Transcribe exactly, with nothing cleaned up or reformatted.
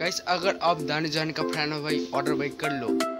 Guys अगर आप दानिश जहान का फैन हो भाई ऑर्डर भाई कर लो।